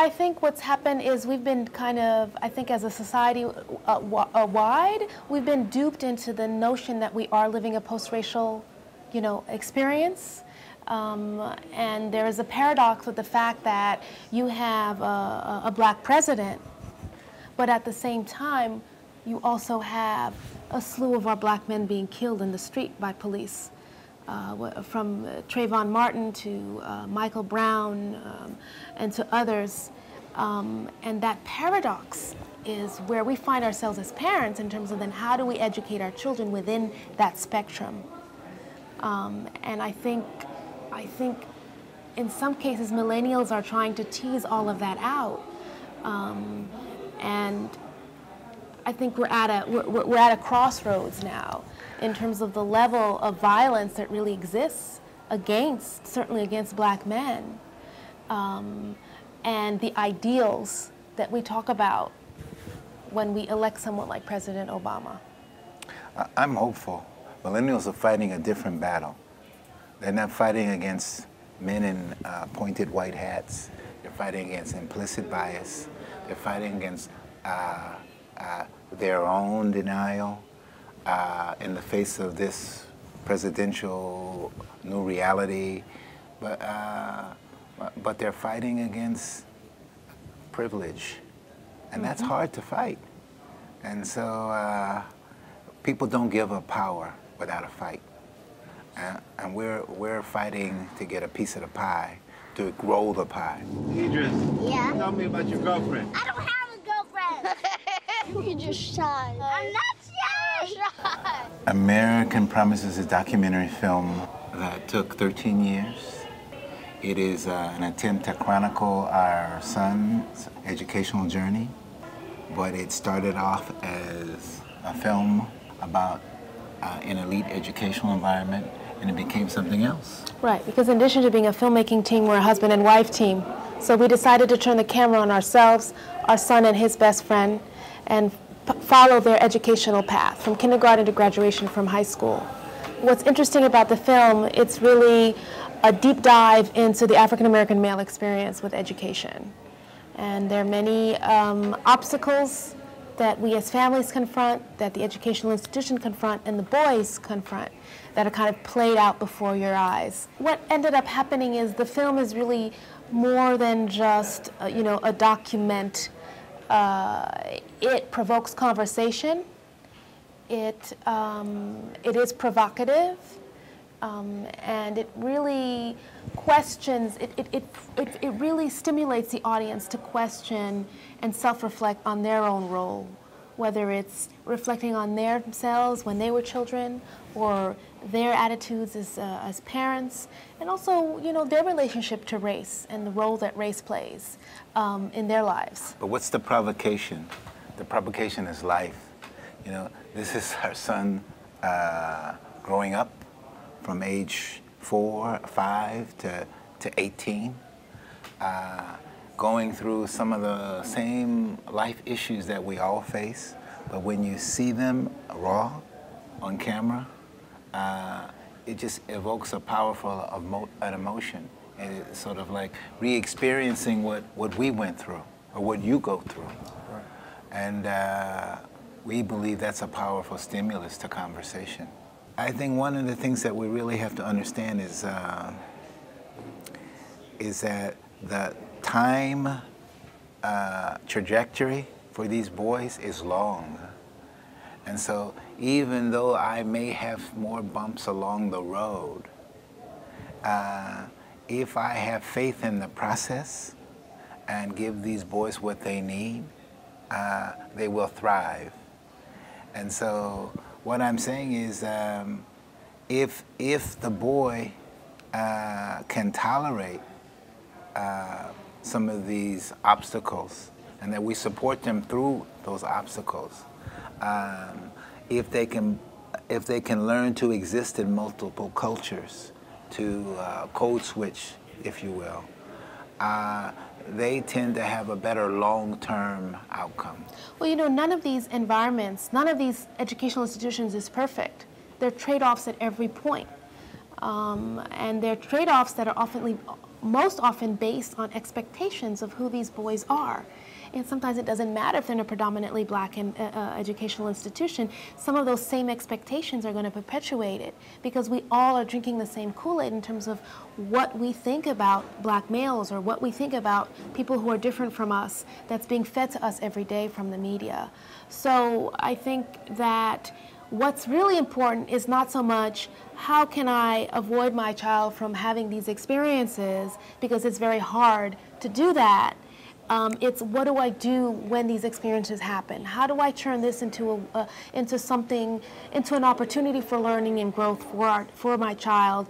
I think what's happened is we've been kind of, I think as a society wide, we've been duped into the notion that we are living a post-racial, you know, experience. And there is a paradox with the fact that you have a black president, but at the same time, you also have a slew of our black men being killed in the street by police. From Trayvon Martin to Michael Brown and to others. And that paradox is where we find ourselves as parents in terms of then how do we educate our children within that spectrum. And I think in some cases millennials are trying to tease all of that out. And I think we're at a crossroads now in terms of the level of violence that really exists against, certainly against black men, and the ideals that we talk about when we elect someone like President Obama. I'm hopeful. Millennials are fighting a different battle. They're not fighting against men in pointed white hats. They're fighting against implicit bias. They're fighting against their own denial. In the face of this presidential new reality, but they're fighting against privilege, and that's hard to fight. And so people don't give up power without a fight, and we're fighting to get a piece of the pie, to grow the pie. Idris, yeah? Tell me about your girlfriend. I don't have a girlfriend. You just shy. I'm not. American Promise is a documentary film that took 13 years. It is an attempt to chronicle our son's educational journey, but it started off as a film about an elite educational environment, and it became something else. Right, because in addition to being a filmmaking team, we're a husband and wife team. So we decided to turn the camera on ourselves, our son and his best friend, and follow their educational path from kindergarten to graduation from high school. What's interesting about the film, it's really a deep dive into the African-American male experience with education. And there are many obstacles that we as families confront, that the educational institution confront, and the boys confront, that are kind of played out before your eyes. What ended up happening is the film is really more than just you know, a document. It provokes conversation. It is provocative, and it really questions. It really stimulates the audience to question and self-reflect on their own role, whether it's reflecting on themselves when they were children, or their attitudes as parents, and also, you know, their relationship to race and the role that race plays in their lives. But what's the provocation? The provocation is life. You know, this is our son growing up from age 4, 5 to 18, going through some of the same life issues that we all face, but when you see them raw, on camera, it just evokes a powerful an emotion. And it's sort of like re-experiencing what we went through, or what you go through. Right. And we believe that's a powerful stimulus to conversation. I think one of the things that we really have to understand is that the time trajectory for these boys is long. And so even though I may have more bumps along the road, if I have faith in the process and give these boys what they need, they will thrive. And so what I'm saying is if the boy can tolerate some of these obstacles, and that we support them through those obstacles, if they can learn to exist in multiple cultures, to code switch, if you will, they tend to have a better long-term outcome. Well, you know, none of these environments, none of these educational institutions is perfect. There are trade-offs at every point, and there are trade-offs that are often most often based on expectations of who these boys are. And sometimes it doesn't matter if they're in a predominantly black educational institution. Some of those same expectations are going to perpetuate it because we all are drinking the same Kool-Aid in terms of what we think about black males or what we think about people who are different from us that's being fed to us every day from the media. So I think that what's really important is not so much how can I avoid my child from having these experiences, because it's very hard to do that. It's what do I do when these experiences happen? How do I turn this into an opportunity for learning and growth for my child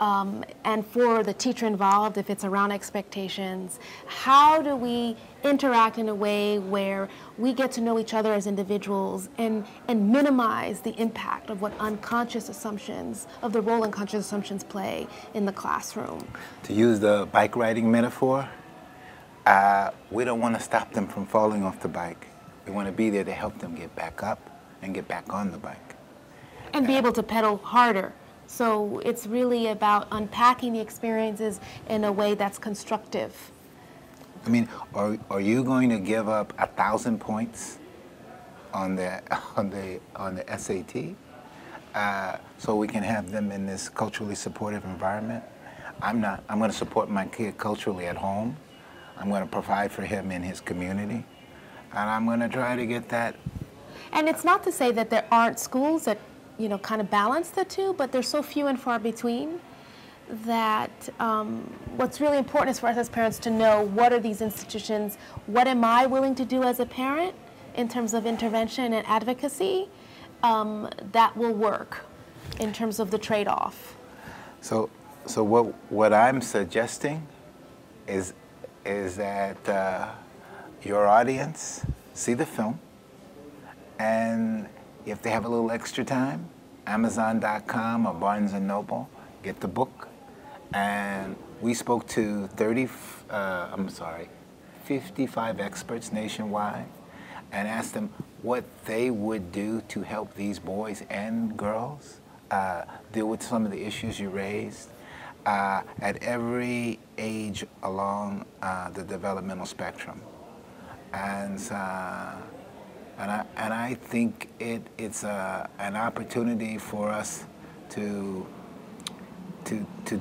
and for the teacher involved if it's around expectations? How do we interact in a way where we get to know each other as individuals and minimize the impact of what unconscious assumptions, of the role unconscious assumptions play in the classroom? To use the bike riding metaphor, we don't want to stop them from falling off the bike. We want to be there to help them get back up and get back on the bike. And be able to pedal harder. So it's really about unpacking the experiences in a way that's constructive. I mean, are you going to give up 1,000 points on the SAT so we can have them in this culturally supportive environment? I'm not. I'm going to support my kid culturally at home. I'm going to provide for him in his community, and I'm going to try to get that. And it's not to say that there aren't schools that, you know, kind of balance the two, but they're so few and far between that what's really important is for us as parents to know what are these institutions, what am I willing to do as a parent in terms of intervention and advocacy that will work in terms of the trade-off. So what I'm suggesting is that your audience see the film, and if they have a little extra time, Amazon.com or Barnes & Noble, get the book. And we spoke to 55 experts nationwide and asked them what they would do to help these boys and girls deal with some of the issues you raised. At every age along the developmental spectrum, and I think it's an opportunity for us to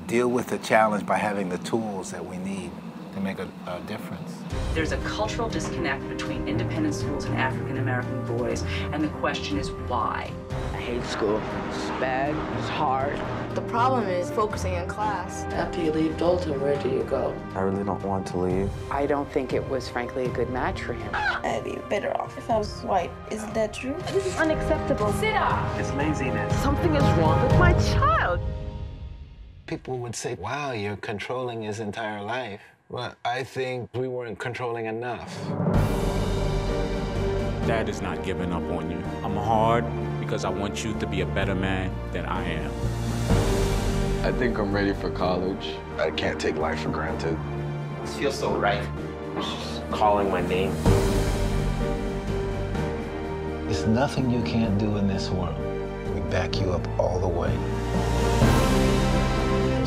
deal with the challenge by having the tools that we need to make a difference. There's a cultural disconnect between independent schools and African American boys, and the question is why. I hate school. It's bad. It's hard. The problem is focusing in class. After you leave Dalton, where do you go? I really don't want to leave. I don't think it was, frankly, a good match for him. I'd be better off if I was white. Isn't that true? This is unacceptable. Sit up! It's laziness. Something is wrong with my child. People would say, wow, you're controlling his entire life. Well, I think we weren't controlling enough. Dad is not giving up on you. I'm hard because I want you to be a better man than I am. I think I'm ready for college. I can't take life for granted. This feels so right. She's calling my name. There's nothing you can't do in this world. We back you up all the way.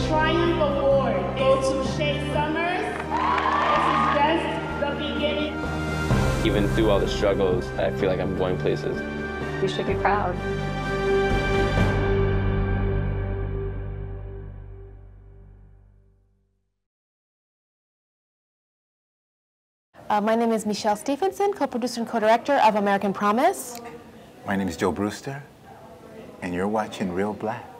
Triumph Award goes to Shea Summers. This is just the beginning. Even through all the struggles, I feel like I'm going places. You should be proud. My name is Michèle Stephenson, co-producer and co-director of American Promise. My name is Joe Brewster, and you're watching Reelblack.